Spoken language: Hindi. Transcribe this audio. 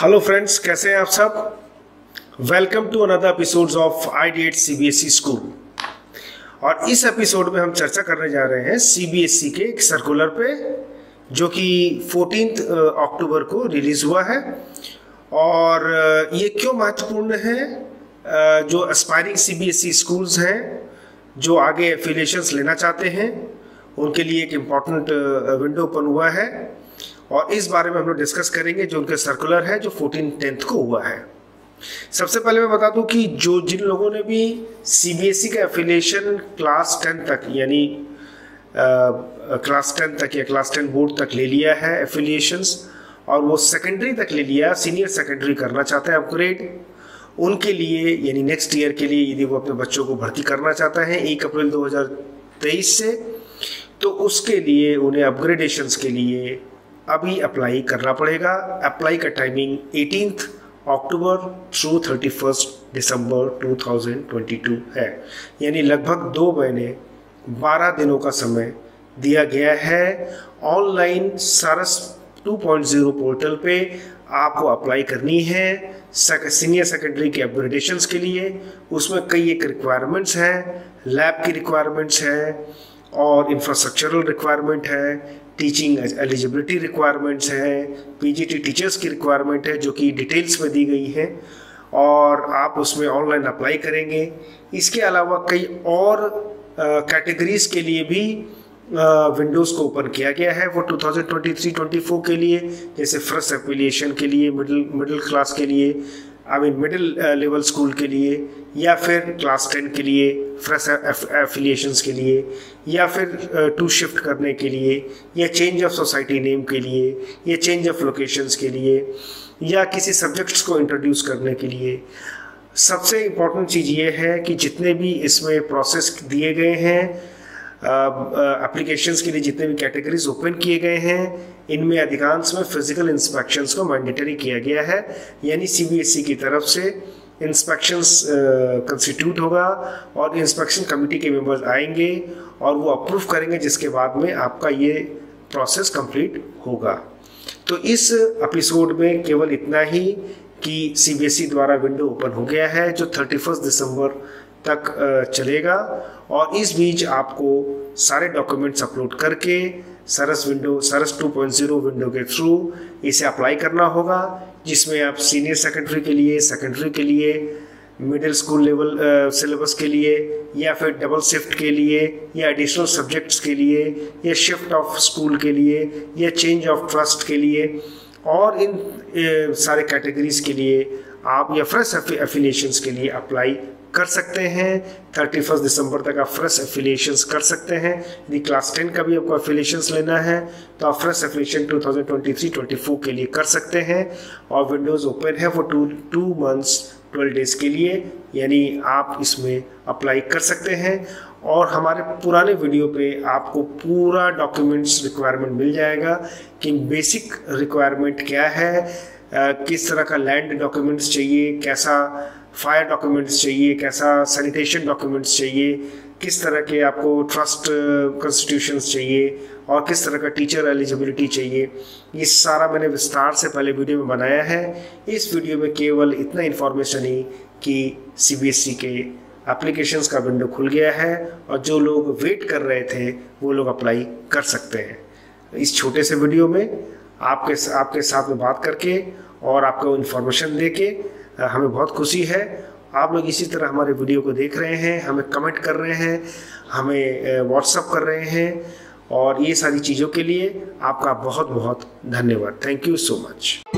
हेलो फ्रेंड्स, कैसे हैं आप सब। Welcome to another episodes of ideate CBSE school. और इस एपिसोड में हम चर्चा करने जा रहे हैं सीबीएसई के एक सर्कुलर पे जो कि 14 अक्टूबर को रिलीज हुआ है। और ये क्यों महत्वपूर्ण है, जो एस्पायरिंग सीबीएसई स्कूल्स हैं जो आगे एफिलिएशंस लेना चाहते हैं उनके लिए एक इम्पॉर्टेंट विंडो ओपन हुआ है। और इस बारे में हम लोग डिस्कस करेंगे जो उनके सर्कुलर है जो 14/10 को हुआ है। सबसे पहले मैं बता दूं कि जो जिन लोगों ने भी सीबीएसई का एफिलिएशन क्लास 10 तक यानी क्लास 10 तक या क्लास 10 बोर्ड तक ले लिया है एफिलिएशंस, और वो सेकेंडरी तक ले लिया, सीनियर सेकेंडरी करना चाहते हैं अपग्रेड, उनके लिए यानी नेक्स्ट ईयर के लिए यदि वो अपने बच्चों को भर्ती करना चाहता है 1 अप्रैल 2023 से, तो उसके लिए उन्हें अपग्रेडेशंस के लिए अभी अप्लाई करना पड़ेगा। अप्लाई का टाइमिंग 18 अक्टूबर थ्रू 31 दिसंबर 2022 है, यानी लगभग 2 महीने 12 दिनों का समय दिया गया है। ऑनलाइन सारस 2.0 पोर्टल पे आपको अप्लाई करनी है सीनियर सेकेंडरी के अपग्रेडेशंस के लिए। उसमें कई एक रिक्वायरमेंट्स हैं, लैब की रिक्वायरमेंट्स हैं और इंफ्रास्ट्रक्चरल रिक्वायरमेंट है, टीचिंग एलिजिबिलिटी रिक्वायरमेंट्स हैं, पीजीटी टीचर्स की रिक्वायरमेंट है जो कि डिटेल्स में दी गई है, और आप उसमें ऑनलाइन अप्लाई करेंगे। इसके अलावा कई और कैटेगरीज के लिए भी विंडोज़ को ओपन किया गया है। वो 2023-24 के लिए, जैसे फर्स्ट एफिलिएशन के लिए, मिडिल क्लास के लिए, मिडिल लेवल स्कूल के लिए, या फिर क्लास 10 के लिए, फ्रेश एफिलिएशंस के लिए, या फिर टू शिफ्ट करने के लिए, या चेंज ऑफ सोसाइटी नेम के लिए, या चेंज ऑफ लोकेशंस के लिए, या किसी सब्जेक्ट्स को इंट्रोड्यूस करने के लिए। सबसे इम्पॉर्टेंट चीज़ ये है कि जितने भी इसमें प्रोसेस दिए गए हैं एप्लीकेशंस के लिए, जितने भी कैटेगरीज ओपन किए गए हैं, इनमें अधिकांश में फिजिकल इंस्पेक्शंस को मैंडेटरी किया गया है, यानी सीबीएसई की तरफ से इंस्पेक्शंस कंस्टिट्यूट होगा और इंस्पेक्शन कमेटी के मेंबर्स आएंगे और वो अप्रूव करेंगे, जिसके बाद में आपका ये प्रोसेस कंप्लीट होगा। तो इस एपिसोड में केवल इतना ही कि सीबीएसई द्वारा विंडो ओपन हो गया है जो 31 दिसंबर तक चलेगा। और इस बीच आपको सारे डॉक्यूमेंट्स अपलोड करके सरस 2.0 विंडो के थ्रू इसे अप्लाई करना होगा, जिसमें आप सीनियर सेकेंडरी के लिए, सेकेंडरी के लिए, मिडिल स्कूल लेवल सिलेबस के लिए, या फिर डबल शिफ्ट के लिए, या एडिशनल सब्जेक्ट्स के लिए, या शिफ्ट ऑफ स्कूल के लिए, या चेंज ऑफ ट्रस्ट के लिए, और इन सारे कैटेगरीज के लिए आप या फ्रेश एफिलिएशंस के लिए अप्लाई कर सकते हैं। 31 दिसंबर तक आप फ्रेश एफिलिएशंस कर सकते हैं। यदि क्लास 10 का भी आपको एफिलिएशंस लेना है तो आप फ्रेश एफिलिएशन 2023-24 के लिए कर सकते हैं। और विंडोज़ ओपन है वो 2 मंथ्स 12 डेज़ के लिए, यानी आप इसमें अप्लाई कर सकते हैं। और हमारे पुराने वीडियो पे आपको पूरा डॉक्यूमेंट्स रिक्वायरमेंट मिल जाएगा कि बेसिक रिक्वायरमेंट क्या है, किस तरह का लैंड डॉक्यूमेंट्स चाहिए, कैसा फायर डॉक्यूमेंट्स चाहिए, कैसा सैनिटेशन डॉक्यूमेंट्स चाहिए, किस तरह के आपको ट्रस्ट कॉन्स्टिट्यूशंस चाहिए और किस तरह का टीचर एलिजिबिलिटी चाहिए। ये सारा मैंने विस्तार से पहले वीडियो में बनाया है। इस वीडियो में केवल इतना इन्फॉर्मेशन ही कि सीबीएसई के एप्लीकेशंस का विंडो खुल गया है और जो लोग वेट कर रहे थे वो लोग अप्लाई कर सकते हैं। इस छोटे से वीडियो में आपके साथ में बात करके और आपको इन्फॉर्मेशन देके हमें बहुत खुशी है। आप लोग इसी तरह हमारे वीडियो को देख रहे हैं, हमें कमेंट कर रहे हैं, हमें व्हाट्सअप कर रहे हैं, और ये सारी चीज़ों के लिए आपका बहुत बहुत धन्यवाद। Thank you so much.